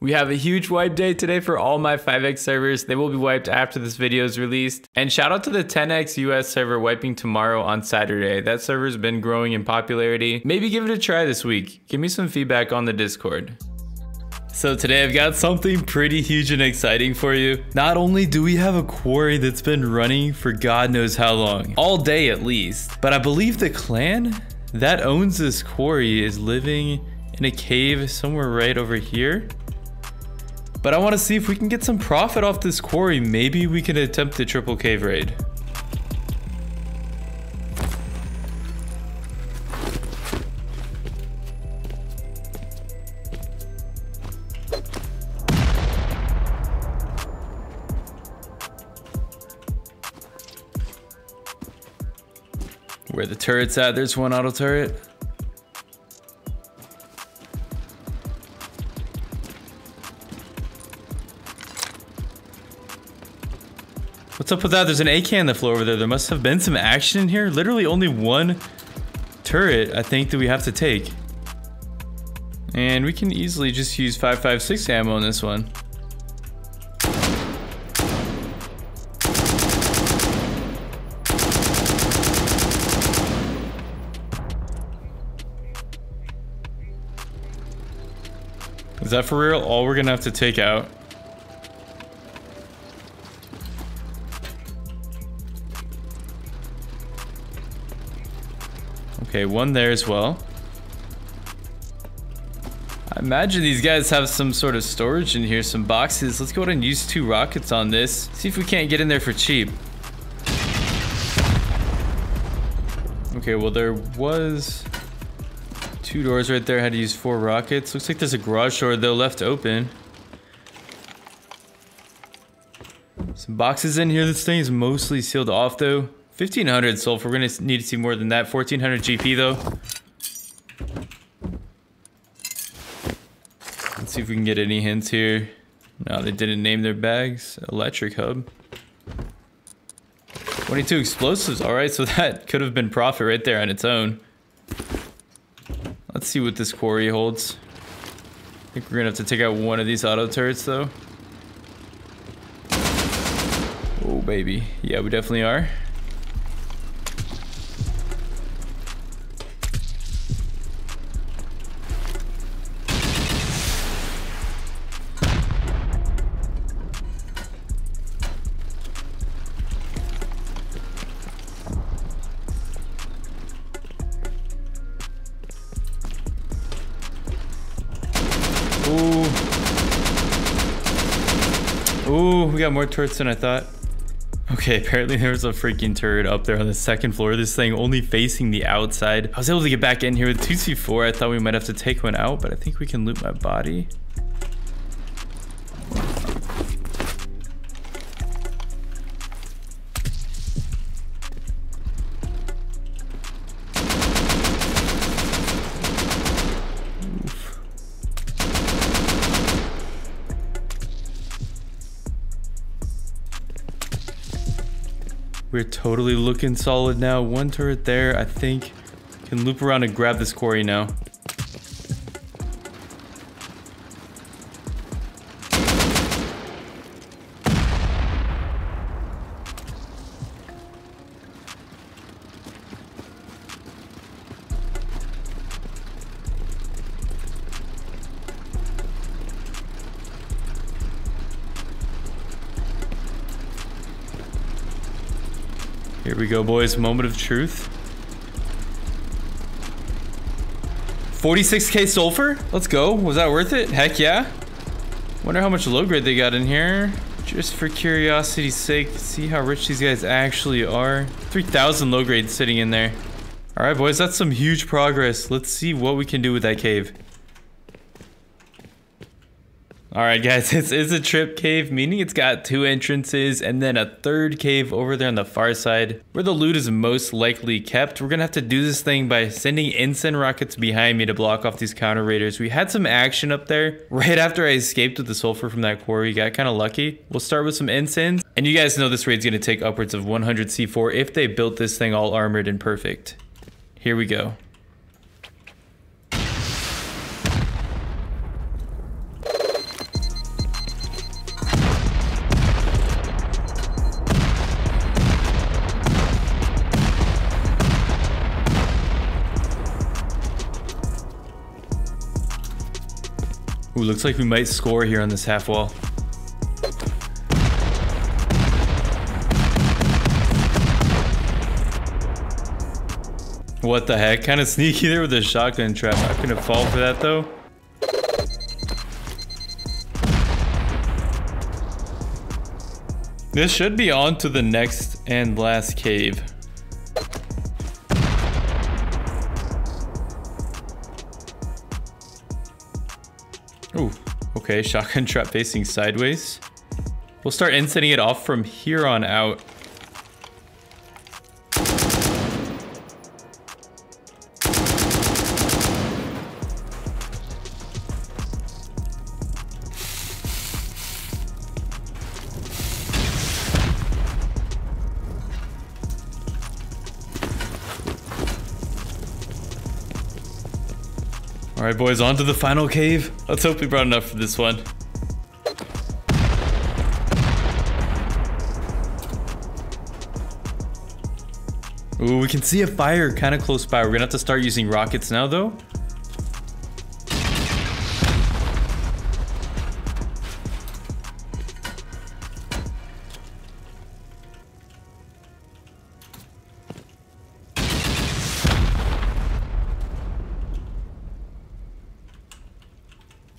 We have a huge wipe day today for all my 5x servers. They will be wiped after this video is released. And shout out to the 10x US server wiping tomorrow on Saturday. That server's been growing in popularity. Maybe give it a try this week. Give me some feedback on the Discord. So today I've got something pretty huge and exciting for you. Not only do we have a quarry that's been running for God knows how long, all day at least, but I believe the clan that owns this quarry is living in a cave somewhere right over here. But I want to see if we can get some profit off this quarry. Maybe we can attempt the triple cave raid. Where the turret's at, there's one auto turret. What's up with that? There's an AK on the floor over there. There must have been some action in here. Literally only one turret, I think, that we have to take. And we can easily just use 5.56 ammo on this one. Is that for real? All we're gonna have to take out. Okay, one there as well. I imagine these guys have some sort of storage in here, some boxes. Let's go ahead and use 2 rockets on this. See if we can't get in there for cheap. Okay, well there was 2 doors right there. I had to use 4 rockets. Looks like there's a garage door though left open. Some boxes in here. This thing is mostly sealed off though. 1,500 sold. We're gonna need to see more than that. 1,400 GP though. Let's see if we can get any hints here. No, they didn't name their bags. Electric hub. 22 explosives. All right, so that could have been profit right there on its own. Let's see what this quarry holds. I think we're gonna have to take out one of these auto turrets though. Oh baby, yeah, we definitely are. Ooh, we got more turrets than I thought. Okay, apparently there was a freaking turret up there on the 2nd floor. This thing only facing the outside. I was able to get back in here with 2C4. I thought we might have to take one out, but I think we can loot my body. We're totally looking solid now. 1 turret there. I think we can loop around and grab this quarry now. Here we go, boys. Moment of truth. 46k sulfur? Let's go. Was that worth it? Heck yeah. Wonder how much low grade they got in here. Just for curiosity's sake, see how rich these guys actually are. 3,000 low grade sitting in there. All right, boys, that's some huge progress. Let's see what we can do with that cave. All right, guys, this is a trip cave, meaning it's got 2 entrances and then a 3rd cave over there on the far side where the loot is most likely kept. We're gonna have to do this thing by sending incense rockets behind me to block off these counter raiders. We had some action up there right after I escaped with the sulfur from that quarry. Got kind of lucky. We'll start with some incense, and you guys know this raid's gonna take upwards of 100 C4 if they built this thing all armored and perfect. Here we go. Ooh, looks like we might score here on this half wall. What the heck? Kind of sneaky there with the shotgun trap. I couldn't fall for that though. This should be on to the next and last cave. Ooh, okay, shotgun trap facing sideways. We'll start insetting it off from here on out. All right, boys, on to the final cave. Let's hope we brought enough for this one. Ooh, we can see a fire kind of close by. We're gonna have to start using rockets now, though.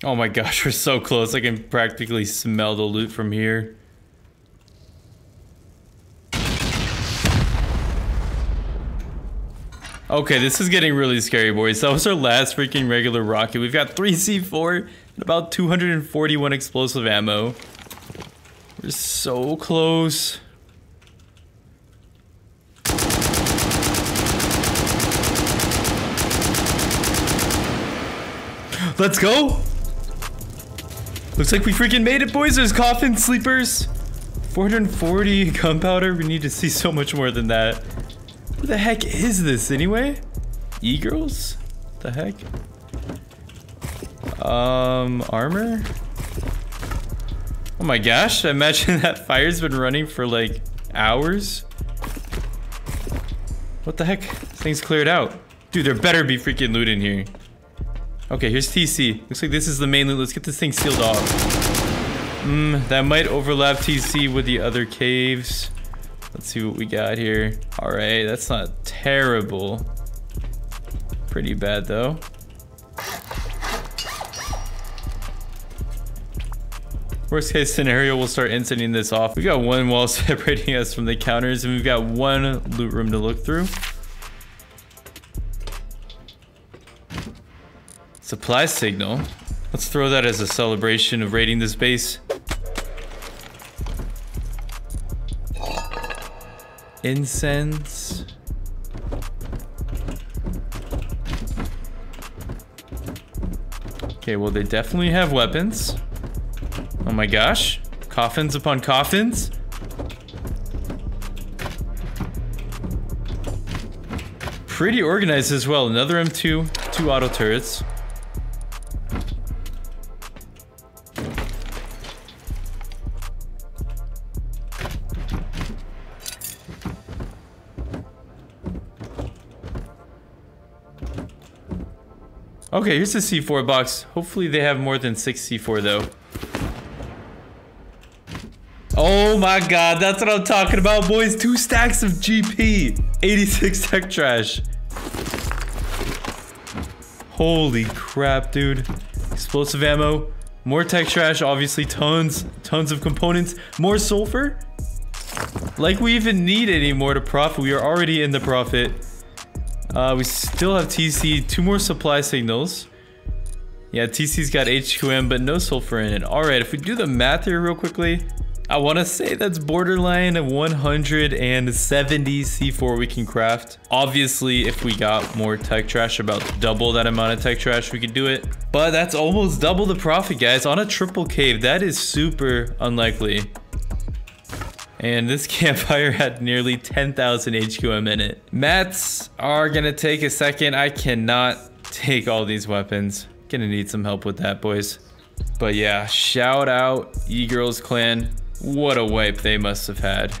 Oh my gosh, we're so close. I can practically smell the loot from here. Okay, this is getting really scary, boys. That was our last freaking regular rocket. We've got 3 C4 and about 241 explosive ammo. We're so close. Let's go! Looks like we freaking made it, boys. There's coffins, sleepers, 440 gunpowder. We need to see so much more than that. What the heck is this anyway? E-Girls? The heck? Armor? Oh my gosh, I imagine that fire's been running for like hours. What the heck? This thing's cleared out. Dude, there better be freaking loot in here. Okay, here's TC. Looks like this is the main loot. Let's get this thing sealed off. That might overlap TC with the other caves. Let's see what we got here. All right, that's not terrible. Pretty bad though. Worst case scenario, we'll start insetting this off. We've got one wall separating us from the counters and we've got one loot room to look through. Supply signal. Let's throw that as a celebration of raiding this base. Incense. Okay, well, they definitely have weapons. Oh my gosh. Coffins upon coffins. Pretty organized as well. Another M2, 2 auto turrets. Okay, here's the C4 box. Hopefully they have more than 6 C4 though. Oh my god, that's what I'm talking about, boys. 2 stacks of GP. 86 tech trash. Holy crap, dude. Explosive ammo. More tech trash, obviously. Tons of components. More sulfur. Like we even need any more to profit. We are already in the profit. We still have TC, 2 more supply signals. Yeah, TC's got HQM, but no sulfur in it. All right, if we do the math here real quickly, I want to say that's borderline 170 C4 we can craft. Obviously, if we got more tech trash, about double that amount of tech trash, we could do it. But that's almost double the profit, guys. On a triple cave, that is super unlikely. And this campfire had nearly 10,000 HQM in it. Mats are gonna take a second. I cannot take all these weapons. Gonna need some help with that, boys. But yeah, shout out E-Girls clan. What a wipe they must have had.